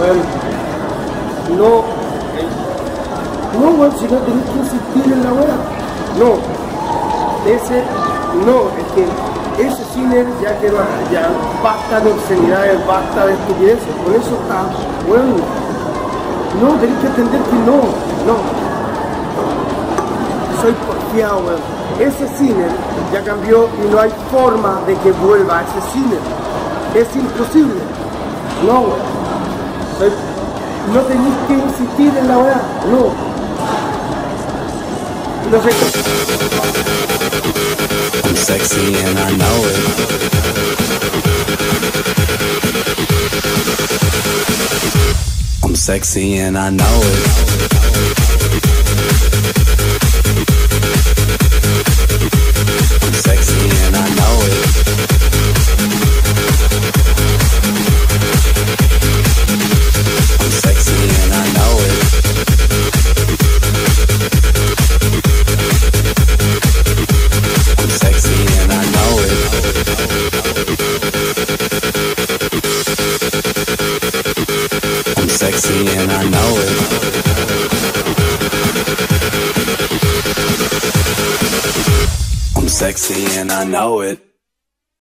Bueno, no, bueno, si no tenés que insistir en la hora, no, ese, no, es que ese cine ya que ya basta de obscenidades, basta de estupideces, por eso está, bueno, no, tenés que entender que no, soy porfiado, bueno. Ese cine ya cambió y no hay forma de que vuelva a ese cine. Es imposible. No, no tenéis que insistir en la verdad. No. No sé. I'm sexy and I know it. I'm sexy and I know it. Sexy and I know it. I'm sexy and I know it.